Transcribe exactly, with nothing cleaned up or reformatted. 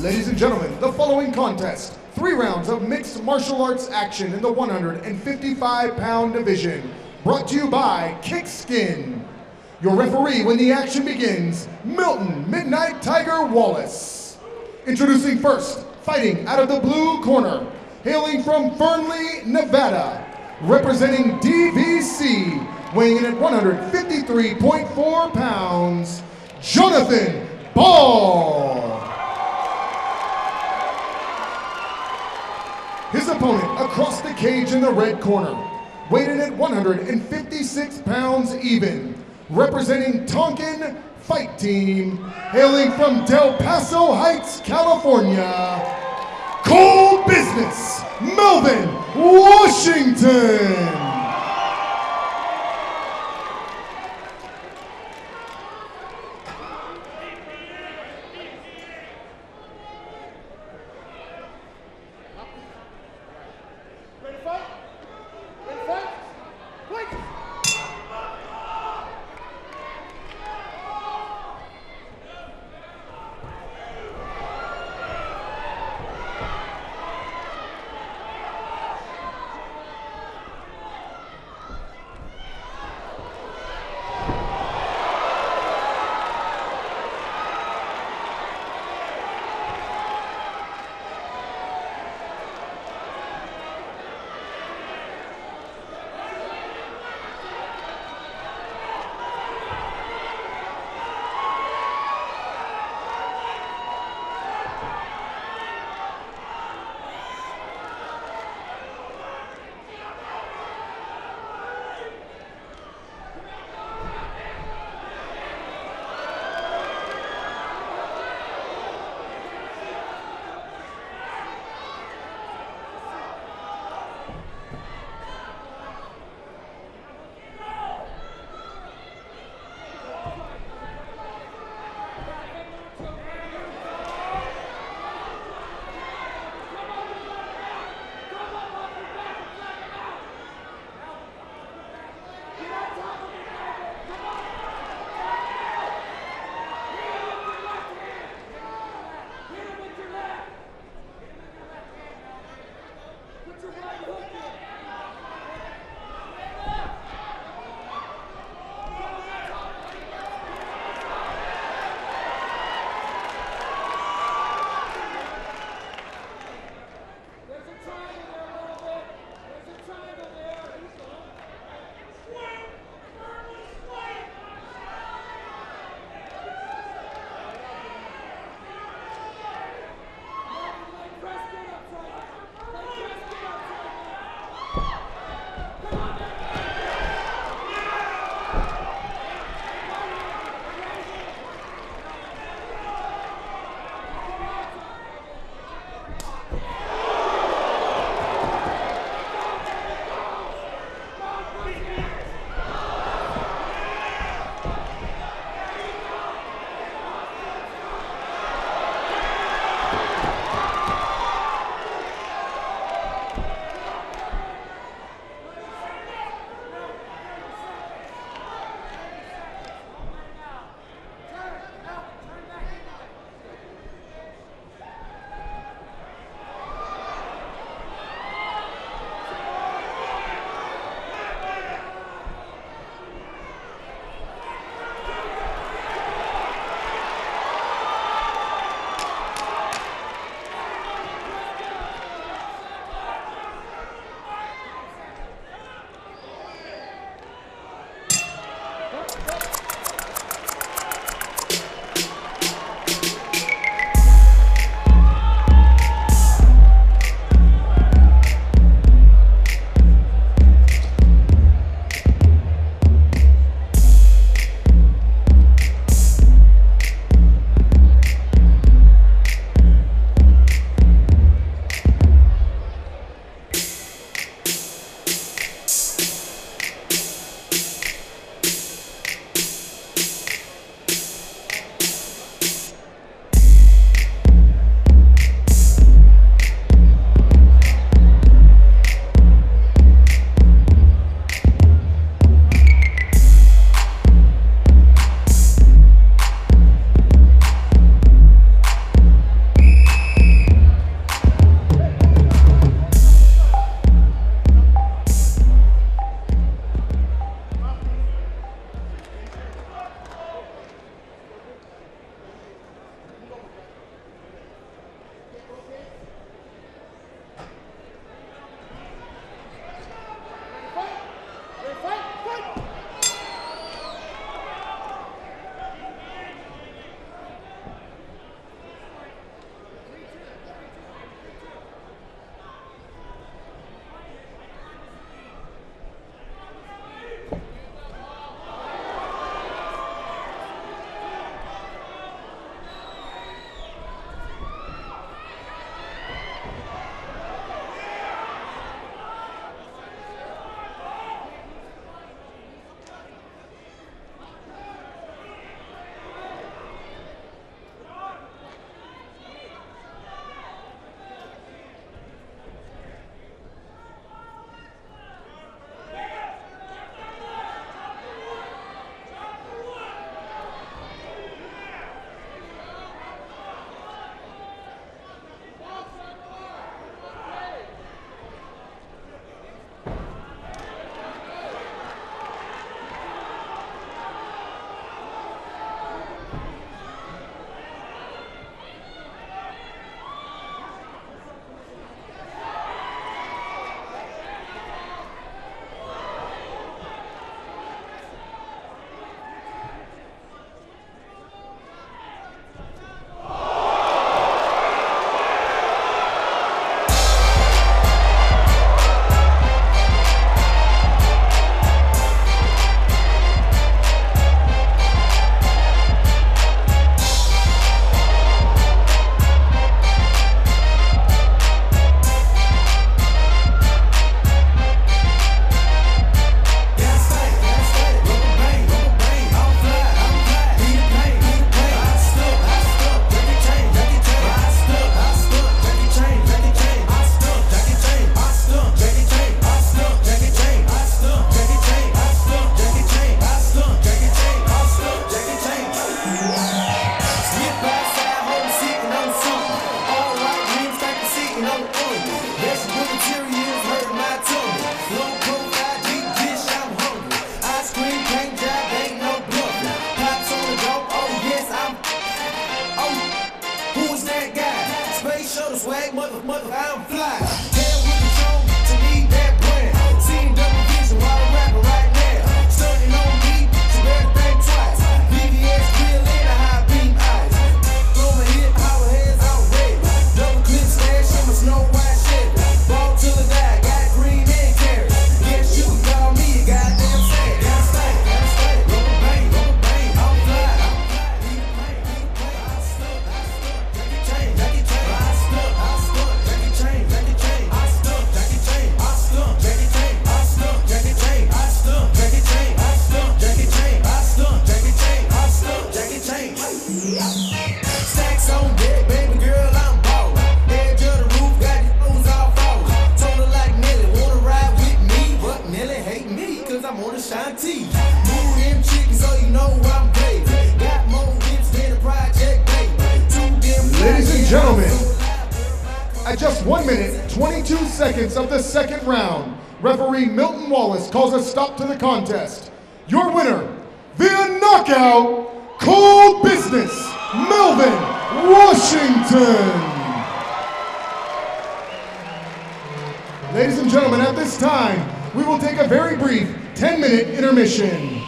Ladies and gentlemen, the following contest, three rounds of mixed martial arts action in the one fifty-five pound division, brought to you by Kick Skin. Your referee when the action begins, Milton Midnight Tiger Wallace. Introducing first, fighting out of the blue corner, hailing from Fernley, Nevada, representing D V C, weighing in at one fifty-three point four pounds, Jonathan Ball. His opponent across the cage in the red corner, weighed in at one fifty-six pounds even, representing Tonkin Fight Team, hailing from Del Paso Heights, California, Cold Business, Melvin Washington. swag, mother, mother, I'm fly. Hell with the tone to need that brand. Seen double vision while I'm rapping right now. Stunning on me, so everything twice. D V S grill and a high beam eyes. Throw my hip, power hands out red. Double clip stash in my snow white shit. Ball till I die, got green and carrot. Guess you call me a goddamn sad. Gotta stay, gotta stay. Roll a bang, roll a bang, I'm fly. Ladies and gentlemen, at just one minute, twenty-two seconds of the second round, referee Milton Wallace calls a stop to the contest. Your winner, via knockout, Cold Business, Melvin Washington. Ladies and gentlemen, at this time, we will take a very brief ten minute intermission.